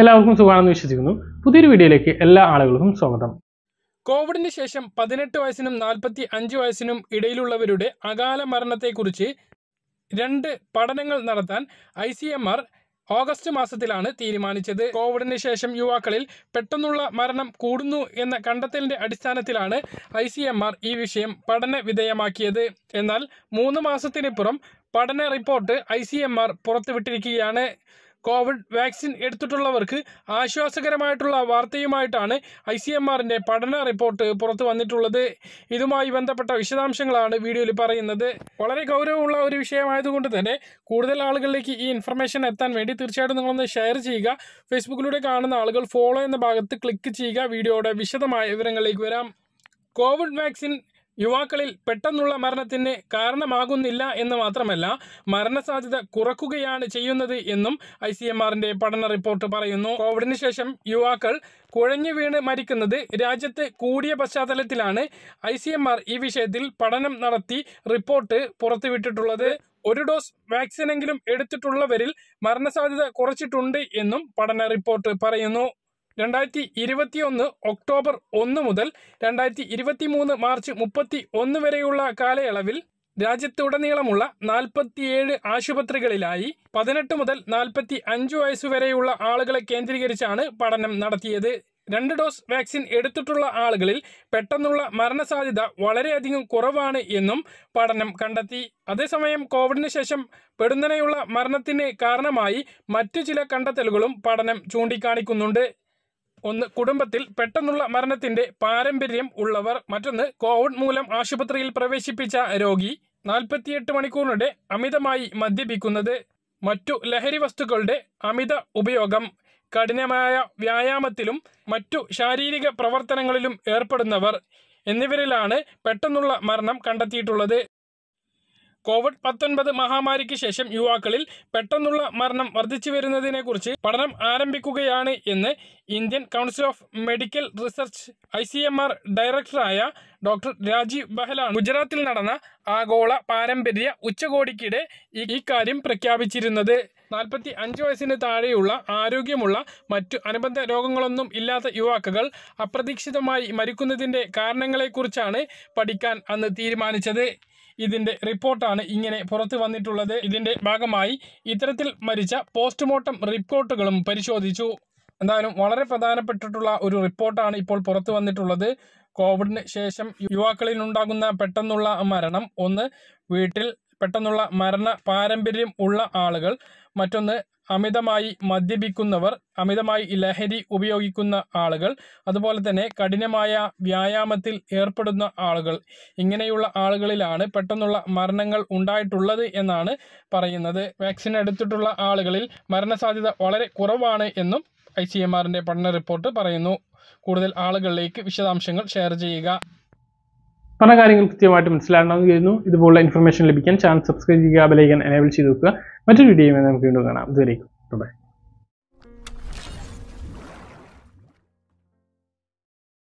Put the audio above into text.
എല്ലാവർക്കും സുഖമാണെന്ന് വിശ്വസിക്കുന്നു. പുതിയൊരു വീഡിയോയിലേക്ക് എല്ലാ ആളുകൾക്കും സ്വാഗതം. കോവിഡിന് ശേഷം 18 വയസ്സിനും 45 വയസ്സിനും ഇടയിലുള്ളവരുടെ അകാല മരണത്തെക്കുറിച്ച് 2 പഠനങ്ങൾ നടത്താൻ ICMR ഓഗസ്റ്റ് മാസത്തിലാണ് തീരുമാനിച്ചത്. കോവിഡിന് ശേഷം യുവാക്കളിൽ പെട്ടെന്നുള്ള മരണം കൂടുന്നു എന്ന കണ്ടെത്തലിൻ്റെ അടിസ്ഥാനത്തിലാണ് ICMR ഈ വിഷയം പഠന വിധേയമാക്കിയത്. എന്നാൽ 3 മാസത്തിനിപ്പുറം പഠന റിപ്പോർട്ട് ICMR പുറത്തുവിട്ടിരിക്കുകയാണ്. കോവിഡ് വാക്സിൻ എടുത്തിട്ടുള്ളവർക്ക് ആശ്വാസകരമായിട്ടുള്ള വാർത്തയുമായിട്ടാണ് ICMRൻ്റെ പഠന റിപ്പോർട്ട് പുറത്തു വന്നിട്ടുള്ളത്. ഇതുമായി ബന്ധപ്പെട്ട വിശദാംശങ്ങളാണ് വീഡിയോയിൽ പറയുന്നത്. വളരെ ഗൗരവമുള്ള ഒരു വിഷയമായതുകൊണ്ട് തന്നെ കൂടുതൽ ആളുകളിലേക്ക് ഈ ഇൻഫർമേഷൻ എത്താൻ വേണ്ടി തീർച്ചയായിട്ടും നിങ്ങളൊന്ന് ഷെയർ ചെയ്യുക. ഫേസ്ബുക്കിലൂടെ കാണുന്ന ആളുകൾ ഫോളോ എന്ന ഭാഗത്ത് ക്ലിക്ക് ചെയ്യുക. വീഡിയോയുടെ വിശദമായ വിവരങ്ങളിലേക്ക് വരാം. കോവിഡ് വാക്സിൻ യുവാക്കളിൽ പെട്ടെന്നുള്ള മരണത്തിന് കാരണമാകുന്നില്ല എന്ന് മാത്രമല്ല, മരണസാധ്യത കുറയ്ക്കുകയാണ് ചെയ്യുന്നത് എന്നും ICMRൻ്റെ പഠന റിപ്പോർട്ട് പറയുന്നു. കോവിഡിന് ശേഷം യുവാക്കൾ കുഴഞ്ഞു വീണ് മരിക്കുന്നത് രാജ്യത്ത് കൂടിയ പശ്ചാത്തലത്തിലാണ് ICMR ഈ വിഷയത്തിൽ പഠനം നടത്തി റിപ്പോർട്ട് പുറത്തുവിട്ടിട്ടുള്ളത്. 1 ഡോസ് വാക്സിനെങ്കിലും എടുത്തിട്ടുള്ളവരിൽ മരണസാധ്യത കുറച്ചിട്ടുണ്ട് എന്നും പഠന റിപ്പോർട്ട് പറയുന്നു. 2021 ഒക്ടോബർ 1 മുതൽ 2023 മാർച്ച് 31 വരെയുള്ള കാലയളവിൽ രാജ്യത്തുടനീളമുള്ള 47 ആശുപത്രികളിലായി 18 മുതൽ 45 വയസ്സ് വരെയുള്ള ആളുകളെ കേന്ദ്രീകരിച്ചാണ് പഠനം നടത്തിയത്. 2 ഡോസ് വാക്സിൻ എടുത്തിട്ടുള്ള ആളുകളിൽ പെട്ടെന്നുള്ള മരണസാധ്യത വളരെയധികം കുറവാണ് എന്നും പഠനം കണ്ടെത്തി. അതേസമയം കോവിഡിന് ശേഷം പെടുന്നനെയുള്ള മരണത്തിന് കാരണമായി മറ്റു ചില കണ്ടെത്തലുകളും പഠനം ചൂണ്ടിക്കാണിക്കുന്നുണ്ട്. 1, കുടുംബത്തിൽ പെട്ടെന്നുള്ള മരണത്തിന്റെ പാരമ്പര്യം ഉള്ളവർ. മറ്റൊന്ന്, കോവിഡ് മൂലം ആശുപത്രിയിൽ പ്രവേശിപ്പിച്ച രോഗി. 48 മണിക്കൂറിനിടെ അമിതമായി മദ്യപിക്കുന്നത്. മറ്റു ലഹരി വസ്തുക്കളുടെ അമിത ഉപയോഗം. കഠിനമായ വ്യായാമത്തിലും മറ്റു ശാരീരിക പ്രവർത്തനങ്ങളിലും ഏർപ്പെടുന്നവർ എന്നിവരിലാണ് പെട്ടെന്നുള്ള മരണം കണ്ടെത്തിയിട്ടുള്ളത്. കോവിഡ്-19 മഹാമാരിക്ക് ശേഷം യുവാക്കളിൽ പെട്ടെന്നുള്ള മരണം വർദ്ധിച്ചു വരുന്നതിനെക്കുറിച്ച് പഠനം ആരംഭിക്കുകയാണ് എന്ന് Indian council of medical Research ICMR ഡയറക്ടറായ ഡോക്ടർ രാജീവ് ബഹലാണ് ഗുജറാത്തിൽ നടന്ന ആഗോള പാരമ്പര്യ ഉച്ചകോടിക്കിടെ ഇക്കാര്യം പ്രഖ്യാപിച്ചിരുന്നത്. 45 വയസ്സിന് താഴെയുള്ള ആരോഗ്യമുള്ള മറ്റു അനുബന്ധ രോഗങ്ങളൊന്നും ഇല്ലാത്ത യുവാക്കൾ അപ്രതീക്ഷിതമായി മരിക്കുന്നതിൻ്റെ കാരണങ്ങളെക്കുറിച്ചാണ് പഠിക്കാൻ അന്ന് തീരുമാനിച്ചത്. ഇതിൻ്റെ റിപ്പോർട്ടാണ് ഇങ്ങനെ പുറത്തു വന്നിട്ടുള്ളത്. ഇതിൻ്റെ ഭാഗമായി ഇത്തരത്തിൽ മരിച്ച പോസ്റ്റ്മോർട്ടം റിപ്പോർട്ടുകളും പരിശോധിച്ചു. എന്തായാലും വളരെ പ്രധാനപ്പെട്ടിട്ടുള്ള ഒരു റിപ്പോർട്ടാണ് ഇപ്പോൾ പുറത്തു വന്നിട്ടുള്ളത്. കോവിഡിന് ശേഷം യുവാക്കളിൽ ഉണ്ടാകുന്ന പെട്ടെന്നുള്ള മരണം: 1, വീട്ടിൽ പെട്ടെന്നുള്ള മരണ പാരമ്പര്യം ഉള്ള ആളുകൾ. മറ്റൊന്ന്, അമിതമായി മദ്യപിക്കുന്നവർ, അമിതമായി ലഹരി ഉപയോഗിക്കുന്ന ആളുകൾ, അതുപോലെ തന്നെ കഠിനമായ വ്യായാമത്തിൽ ഏർപ്പെടുന്ന ആളുകൾ. ഇങ്ങനെയുള്ള ആളുകളിലാണ് പെട്ടെന്നുള്ള മരണങ്ങൾ ഉണ്ടായിട്ടുള്ളത് എന്നാണ് പറയുന്നത്. വാക്സിൻ എടുത്തിട്ടുള്ള ആളുകളിൽ മരണസാധ്യത വളരെ കുറവാണ് എന്നും ICMRൻ്റെ പഠന റിപ്പോർട്ട് പറയുന്നു. കൂടുതൽ ആളുകളിലേക്ക് വിശദാംശങ്ങൾ ഷെയർ ചെയ്യുക. പല കാര്യങ്ങൾ കൃത്യമായിട്ട് മനസ്സിലാക്കണമെന്ന് കരുതുന്നു. ഇതുപോലുള്ള ഇൻഫർമേഷൻ ലഭിക്കാൻ ചാനൽ സബ്സ്ക്രൈബ് ചെയ്യുക, ബെൽ ഐക്കൺ എനേബിൾ ചെയ്ത് വെക്കുക. മറ്റൊരു വീഡിയോയുമായി നമുക്ക് വീണ്ടും കാണാം. ഇതുവരെയും ബൈ.